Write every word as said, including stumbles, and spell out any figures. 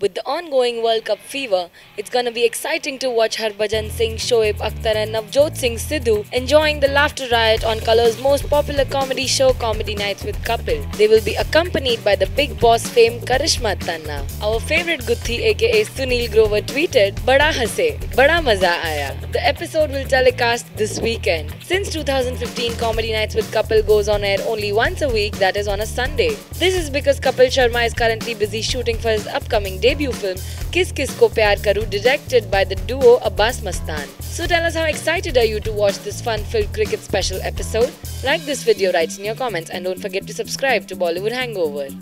With the ongoing World Cup fever, it's gonna be exciting to watch Harbhajan Singh, Shoaib Akhtar and Navjot Singh Sidhu enjoying the laughter riot on Color's most popular comedy show Comedy Nights with Kapil. They will be accompanied by the big boss fame Karishma Tanna. Our favorite Guthi aka Sunil Grover tweeted, "Bada hase, bada maza aaya." The episode will telecast this weekend. Since two thousand fifteen, Comedy Nights with Kapil goes on air only once a week, that is on a Sunday. This is because Kapil Sharma is currently busy shooting for his upcoming day debut film Kiss Kiss Ko Pyaar Karu, directed by the duo Abbas Mastan. So tell us, how excited are you to watch this fun-filled cricket special episode? Like this video, write in your comments and don't forget to subscribe to Bollywood Hangover.